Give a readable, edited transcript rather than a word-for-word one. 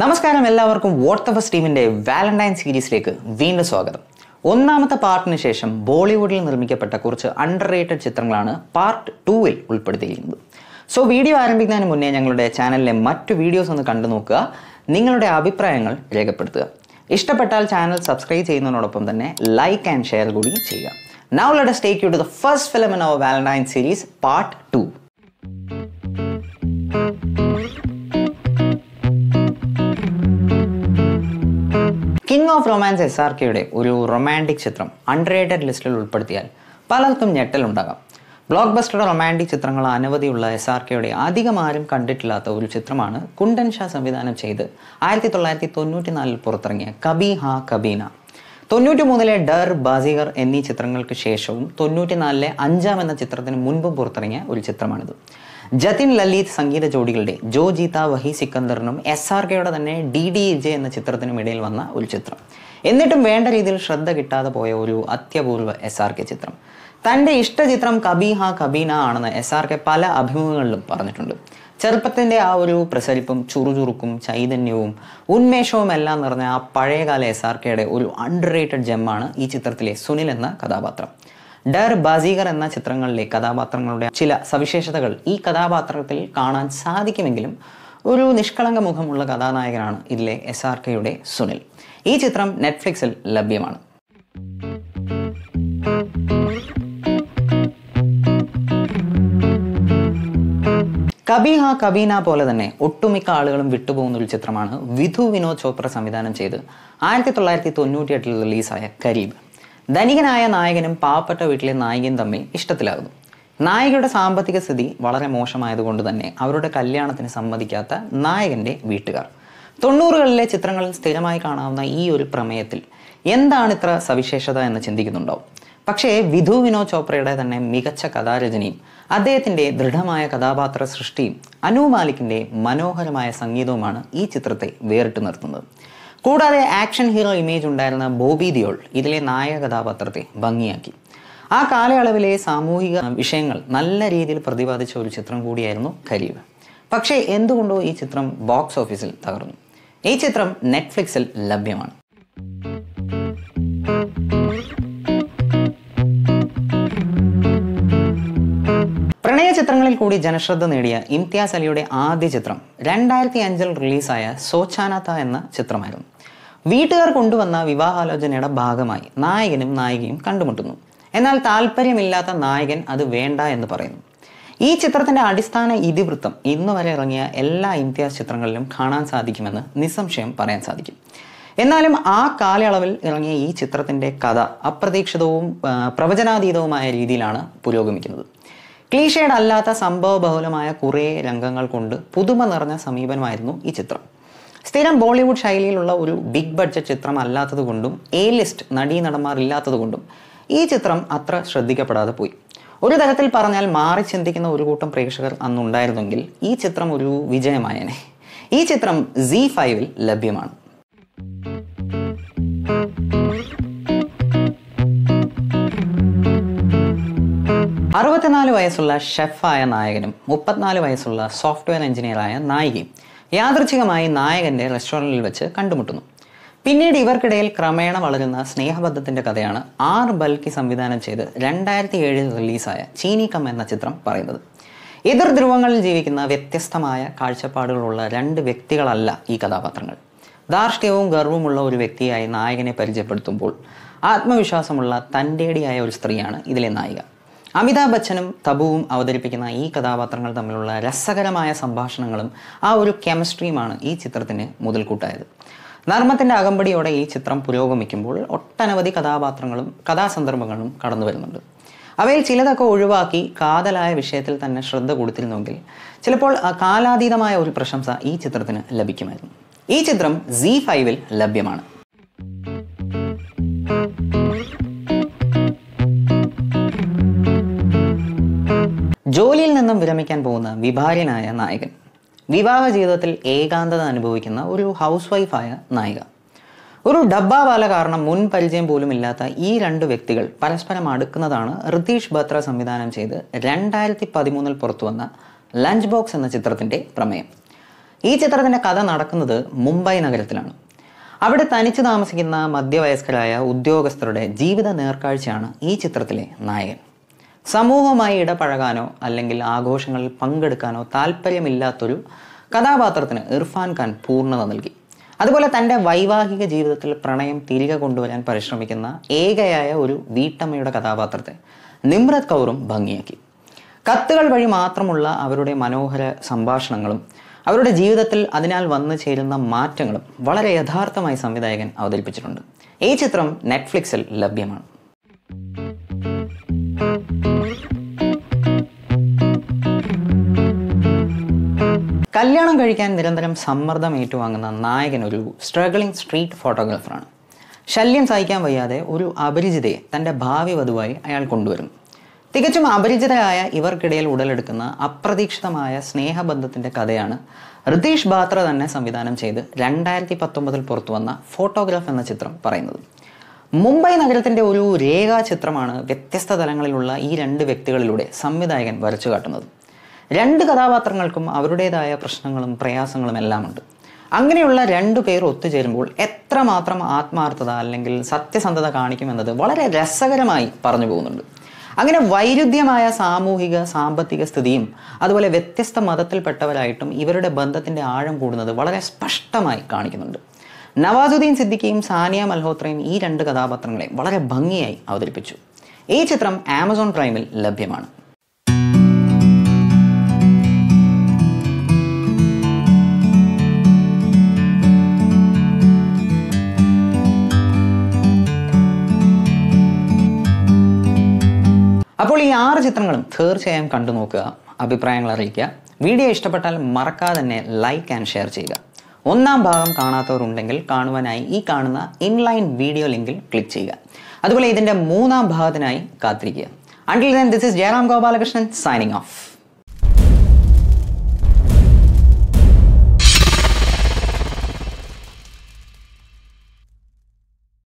നമസ്കാരം എല്ലാവർക്കും what the ഫസ് ടീമിന്റെ വാലന്റൈൻ സീരീസിലേക്ക് വീണ്ടും സ്വാഗതം. ഒന്നാമത്തെ പാർട്ടിന് ശേഷം ബോളിവുഡിൽ നിർമ്മിക്കപ്പെട്ട കുറച്ച് അണ്ടർ റേറ്റഡ് ചിത്രങ്ങളാണ് പാർട്ട് 2-ൽ ഉൾപ്പെടുത്തിയിരിക്കുന്നത്. സോ വീഡിയോ ആരംഭിക്കുന്നതിന് മുന്നേ ഞങ്ങളുടെ ചാനലിലെ മറ്റു വീഡിയോസ് ഒന്ന് കണ്ടു നോക്കുക, നിങ്ങളുടെ അഭിപ്രായങ്ങൾ രേഖപ്പെടുത്തുക. ഇഷ്ടപ്പെട്ടാൽ ചാനൽ സബ്സ്ക്രൈബ് ചെയ്യുന്നതിനോടൊപ്പം തന്നെ ലൈക്ക് ആൻഡ് ഷെയർ കൂടി ചെയ്യുക. Now let us take you to the first film in our Valentine series, part 2. King of Romance SRKയുടെ ഒരു റൊമാൻറ്റിക് ചിത്രം അണ്ടർറേറ്റഡ് ലിസ്റ്റിൽ ഉൾപ്പെടുത്തിയാൽ പലർക്കും ഞെട്ടലുണ്ടാകാം. ബ്ലോക്ക് ബസ്റ്റർ റൊമാൻറ്റിക് ചിത്രങ്ങൾ അനവധിയുള്ള SRKയുടെ അധികം ആരും കണ്ടിട്ടില്ലാത്ത ഒരു ചിത്രമാണ് കുണ്ടൻ ഷാ സംവിധാനം ചെയ്ത് 1994-ൽ പുറത്തിറങ്ങിയ കബി ഹാ കബീന. 93-ലെ ഡർ, ബാസിഗർ എന്നീ ചിത്രങ്ങൾക്ക് ശേഷവും 94-ലെ അഞ്ചാം എന്ന ചിത്രത്തിന് മുൻപും പുറത്തിറങ്ങിയ ഒരു ചിത്രമാണിത്. ജതിൻ ലലിത് സംഗീത ജോഡികളുടെ ജോ ജീത വഹി സിക്കന്ദറിനും SRKയുടെ തന്നെ DDJ എന്ന ചിത്രത്തിനും ഇടയിൽ വന്ന ഒരു ചിത്രം. എന്നിട്ടും വേണ്ട രീതിയിൽ ശ്രദ്ധ കിട്ടാതെ പോയ ഒരു അത്യപൂർവ SRK ചിത്രം. തൻ്റെ ഇഷ്ടചിത്രം കബി ഹാ കബീന ആണെന്ന് SRK പല അഭിമുഖങ്ങളിലും പറഞ്ഞിട്ടുണ്ട്. ചെറുപ്പത്തിൻ്റെ ആ ഒരു പ്രസരിപ്പും ചുറുചുറുക്കും ചൈതന്യവും ഉന്മേഷവും എല്ലാം നിറഞ്ഞ ആ പഴയകാല SRKയുടെ ഒരു അണ്ടർറേറ്റഡ് ജെമ്മാണ് ഈ ചിത്രത്തിലെ സുനിൽ എന്ന കഥാപാത്രം. ഡർ, ബാസിഗർ എന്ന ചിത്രങ്ങളിലെ കഥാപാത്രങ്ങളുടെ ചില സവിശേഷതകൾ ഈ കഥാപാത്രത്തിൽ കാണാൻ സാധിക്കുമെങ്കിലും ഒരു നിഷ്കളങ്ക മുഖമുള്ള കഥാനായകനാണ് ഇതിലെ SRKയുടെ സുനിൽ. ഈ ചിത്രം നെറ്റ്ഫ്ലിക്സിൽ ലഭ്യമാണ്. കബി ഹാ കബീന പോലെ തന്നെ ഒട്ടുമിക്ക ആളുകളും വിട്ടുപോകുന്ന ഒരു ചിത്രമാണ് വിധു വിനോദ് ചോപ്ര സംവിധാനം ചെയ്ത് 1998-ൽ റിലീസായ കരീബ്. ധനികനായ നായകനും പാവപ്പെട്ട വീട്ടിലെ നായികയും തമ്മിൽ ഇഷ്ടത്തിലാകുന്നു. നായികയുടെ സാമ്പത്തിക സ്ഥിതി വളരെ മോശമായതുകൊണ്ട് തന്നെ അവരുടെ കല്യാണത്തിന് സമ്മതിക്കാത്ത നായകൻ്റെ വീട്ടുകാർ. 90-കളിലെ ചിത്രങ്ങളിൽ സ്ഥിരമായി കാണാവുന്ന ഈ ഒരു പ്രമേയത്തിൽ എന്താണ് ഇത്ര സവിശേഷത എന്ന് ചിന്തിക്കുന്നുണ്ടാവും. പക്ഷേ വിധു വിനോദ് ചോപ്രയുടെ തന്നെ മികച്ച കഥാരചനയും അദ്ദേഹത്തിൻ്റെ ദൃഢമായ കഥാപാത്ര സൃഷ്ടിയും അനു മാലിക്കിൻ്റെ മനോഹരമായ സംഗീതവുമാണ് ഈ ചിത്രത്തെ വേറിട്ട് നിർത്തുന്നത്. കൂടാതെ ആക്ഷൻ ഹീറോ ഇമേജ് ഉണ്ടായിരുന്ന ബോബി ദിയോൾ ഇതിലെ നായക കഥാപാത്രത്തെ ഭംഗിയാക്കി. ആ കാലയളവിലെ സാമൂഹിക വിഷയങ്ങൾ നല്ല രീതിയിൽ പ്രതിപാദിച്ച ഒരു ചിത്രം കൂടിയായിരുന്നു കരീബ്. പക്ഷേ എന്തുകൊണ്ടോ ഈ ചിത്രം ബോക്സ് ഓഫീസിൽ തകർന്നു. ഈ ചിത്രം നെറ്റ്ഫ്ലിക്സിൽ ലഭ്യമാണ്. ചിത്രങ്ങളിൽ കൂടി ജനശ്രദ്ധ നേടിയ ഇംതിയാസ് അലിയുടെ ആദ്യ ചിത്രം 2005-ൽ റിലീസായ സോച്ചാനാത്ത എന്ന ചിത്രമായിരുന്നു. വീട്ടുകാർ കൊണ്ടുവന്ന വിവാഹാലോചനയുടെ ഭാഗമായി നായകനും നായികയും കണ്ടുമുട്ടുന്നു. എന്നാൽ താല്പര്യമില്ലാത്ത നായകൻ അത് വേണ്ട എന്ന് പറയുന്നു. ഈ ചിത്രത്തിൻ്റെ അടിസ്ഥാന ഇതിവൃത്തം ഇന്ന് വരെ ഇറങ്ങിയ എല്ലാ ഇംതിയാസ് ചിത്രങ്ങളിലും കാണാൻ സാധിക്കുമെന്ന് നിസ്സംശയം പറയാൻ സാധിക്കും. എന്നാലും ആ കാലയളവിൽ ഇറങ്ങിയ ഈ ചിത്രത്തിൻ്റെ കഥ അപ്രതീക്ഷിതവും പ്രവചനാതീതവുമായ രീതിയിലാണ് പുരോഗമിക്കുന്നത്. ക്ലീഷേഡ് അല്ലാത്ത സംഭവബഹുലമായ കുറേ രംഗങ്ങൾ കൊണ്ട് പുതുമ നിറഞ്ഞ സമീപനമായിരുന്നു ഈ ചിത്രം. സ്ഥിരം ബോളിവുഡ് ശൈലിയിലുള്ള ഒരു ബിഗ് ബഡ്ജറ്റ് ചിത്രം അല്ലാത്തതുകൊണ്ടും എ ലിസ്റ്റ് നടീനടന്മാർ ഇല്ലാത്തതുകൊണ്ടും ഈ ചിത്രം അത്ര ശ്രദ്ധിക്കപ്പെടാതെ പോയി. ഒരു തരത്തിൽ പറഞ്ഞാൽ മാറി ചിന്തിക്കുന്ന ഒരു കൂട്ടം പ്രേക്ഷകർ അന്നുണ്ടായിരുന്നെങ്കിൽ ഈ ചിത്രം ഒരു വിജയമായേനെ. ഈ ചിത്രം Zee5-ൽ ലഭ്യമാണ്. വയസ്സുള്ള ഷെഫായ നായകനും 34 വയസ്സുള്ള സോഫ്റ്റ്വെയർ എഞ്ചിനീയറായ നായികയും യാദൃച്ഛികമായി നായകൻ്റെ റെസ്റ്റോറൻറ്റിൽ വെച്ച് കണ്ടുമുട്ടുന്നു. പിന്നീട് ഇവർക്കിടയിൽ ക്രമേണ വളരുന്ന സ്നേഹബന്ധത്തിൻ്റെ കഥയാണ് ആർ ബൽക്കി സംവിധാനം ചെയ്ത് 2007-ൽ റിലീസായ ചീനിക്കം എന്ന ചിത്രം പറയുന്നത്. എതിർ ധ്രുവങ്ങളിൽ ജീവിക്കുന്ന വ്യത്യസ്തമായ കാഴ്ചപ്പാടുകളുള്ള രണ്ട് വ്യക്തികളല്ല ഈ കഥാപാത്രങ്ങൾ. ധാർഷ്ട്യവും ഗർവമുള്ള ഒരു വ്യക്തിയായി നായകനെ പരിചയപ്പെടുത്തുമ്പോൾ ആത്മവിശ്വാസമുള്ള തൻ്റേടിയായ ഒരു സ്ത്രീയാണ് ഇതിലെ നായിക. അമിതാഭ് ബച്ചനും തബുവും അവതരിപ്പിക്കുന്ന ഈ കഥാപാത്രങ്ങൾ തമ്മിലുള്ള രസകരമായ സംഭാഷണങ്ങളും ആ ഒരു കെമിസ്ട്രിയുമാണ് ഈ ചിത്രത്തിന് മുതൽക്കൂട്ടായത്. നർമ്മത്തിൻ്റെ അകമ്പടിയോടെ ഈ ചിത്രം പുരോഗമിക്കുമ്പോൾ ഒട്ടനവധി കഥാപാത്രങ്ങളും കഥാസന്ദർഭങ്ങളും കടന്നു വരുന്നുണ്ട്. അവയിൽ ചിലതൊക്കെ ഒഴിവാക്കി കാതലായ വിഷയത്തിൽ തന്നെ ശ്രദ്ധ കൊടുത്തിരുന്നെങ്കിൽ ചിലപ്പോൾ കാലാതീതമായ ഒരു പ്രശംസ ഈ ചിത്രത്തിന് ലഭിക്കുമായിരുന്നു. ഈ ചിത്രം Zee5-ൽ ലഭ്യമാണ്. ജോലിയിൽ നിന്നും വിരമിക്കാൻ പോകുന്ന വിഭാര്യനായ നായകൻ, വിവാഹ ജീവിതത്തിൽ ഏകാന്തത അനുഭവിക്കുന്ന ഒരു ഹൗസ് വൈഫായ നായിക, ഒരു ഡബ്ബാവാല കാരണം മുൻ പരിചയം പോലും ഇല്ലാത്ത ഈ രണ്ട് വ്യക്തികൾ പരസ്പരം അടുക്കുന്നതാണ് റിതീഷ് ബത്ര സംവിധാനം ചെയ്ത് 2013-ൽ പുറത്തുവന്ന ലഞ്ച് ബോക്സ് എന്ന ചിത്രത്തിൻ്റെ പ്രമേയം. ഈ ചിത്രത്തിൻ്റെ കഥ നടക്കുന്നത് മുംബൈ നഗരത്തിലാണ്. അവിടെ തനിച്ച് താമസിക്കുന്ന മധ്യവയസ്കരായ ഉദ്യോഗസ്ഥരുടെ ജീവിത നേർക്കാഴ്ചയാണ് ഈ ചിത്രത്തിലെ നായകൻ. സമൂഹവുമായി ഇടപഴകാനോ അല്ലെങ്കിൽ ആഘോഷങ്ങളിൽ പങ്കെടുക്കാനോ താല്പര്യമില്ലാത്തൊരു കഥാപാത്രത്തിന് ഇർഫാൻ ഖാൻ പൂർണ്ണത നൽകി. അതുപോലെ തൻ്റെ വൈവാഹിക ജീവിതത്തിൽ പ്രണയം തിരികെ കൊണ്ടുവരാൻ പരിശ്രമിക്കുന്ന ഏകയായ ഒരു വീട്ടമ്മയുടെ കഥാപാത്രത്തെ നിമ്രത് കൗറും ഭംഗിയാക്കി. കത്തുകൾ വഴി മാത്രമുള്ള അവരുടെ മനോഹര സംഭാഷണങ്ങളും അവരുടെ ജീവിതത്തിൽ അതിനാൽ വന്നു ചേരുന്ന മാറ്റങ്ങളും വളരെ യഥാർത്ഥമായി സംവിധായകൻ അവതരിപ്പിച്ചിട്ടുണ്ട്. ഈ ചിത്രം നെറ്റ്ഫ്ലിക്സിൽ ലഭ്യമാണ്. കല്യാണം കഴിക്കാൻ നിരന്തരം സമ്മർദ്ദം ഏറ്റുവാങ്ങുന്ന നായകൻ ഒരു സ്ട്രഗ്ലിംഗ് സ്ട്രീറ്റ് ഫോട്ടോഗ്രാഫറാണ്. ശല്യം സഹിക്കാൻ വയ്യാതെ ഒരു അപരിചിതയെ തൻ്റെ ഭാവി വധുവായി അയാൾ കൊണ്ടുവരുന്നു. തികച്ചും അപരിചിതരായ ഇവർക്കിടയിൽ ഉടലെടുക്കുന്ന അപ്രതീക്ഷിതമായ സ്നേഹബന്ധത്തിൻ്റെ കഥയാണ് റിതേഷ് ബാത്ര തന്നെ സംവിധാനം ചെയ്ത് 2019 പുറത്തുവന്ന ഫോട്ടോഗ്രാഫ് എന്ന ചിത്രം പറയുന്നത്. മുംബൈ നഗരത്തിൻ്റെ ഒരു രേഖാചിത്രമാണ് വ്യത്യസ്ത തലങ്ങളിലുള്ള ഈ രണ്ട് വ്യക്തികളിലൂടെ സംവിധായകൻ വരച്ചു കാട്ടുന്നത്. രണ്ട് കഥാപാത്രങ്ങൾക്കും അവരുടേതായ പ്രശ്നങ്ങളും പ്രയാസങ്ങളും എല്ലാം ഉണ്ട്. അങ്ങനെയുള്ള രണ്ടു പേർ ഒത്തുചേരുമ്പോൾ എത്രമാത്രം ആത്മാർത്ഥത അല്ലെങ്കിൽ സത്യസന്ധത കാണിക്കുമെന്നത് വളരെ രസകരമായി പറഞ്ഞു പോകുന്നുണ്ട്. അങ്ങനെ വൈരുദ്ധ്യമായ സാമൂഹിക സാമ്പത്തിക സ്ഥിതിയും അതുപോലെ വ്യത്യസ്ത മതത്തിൽപ്പെട്ടവരായിട്ടും ഇവരുടെ ബന്ധത്തിൻ്റെ ആഴം കൂടുന്നത് വളരെ സ്പഷ്ടമായി കാണിക്കുന്നുണ്ട്. നവാസുദ്ദീൻ സിദ്ദിഖിയും സാനിയ മൽഹോത്രയും ഈ രണ്ട് കഥാപാത്രങ്ങളെ വളരെ ഭംഗിയായി അവതരിപ്പിച്ചു. ഈ ചിത്രം ആമസോൺ പ്രൈമിൽ ലഭ്യമാണ്. അപ്പോൾ ഈ 6 ചിത്രങ്ങളും തീർച്ചയായും കണ്ടു നോക്കുക, അഭിപ്രായങ്ങൾ അറിയിക്കുക. വീഡിയോ ഇഷ്ടപ്പെട്ടാൽ മറക്കാതെ തന്നെ ലൈക്ക് ആൻഡ് ഷെയർ ചെയ്യുക. 1ാം ഭാഗം കാണാത്തവരുണ്ടെങ്കിൽ കാണുവാനായി ഈ കാണുന്ന ഇൻലൈൻ വീഡിയോ ലിങ്കിൽ ക്ലിക്ക് ചെയ്യുക. അതുപോലെ ഇതിൻ്റെ 3ാം ഭാഗത്തിനായി കാത്തിരിക്കുക. Until then this is Jayaram Gopalakrishnan signing of.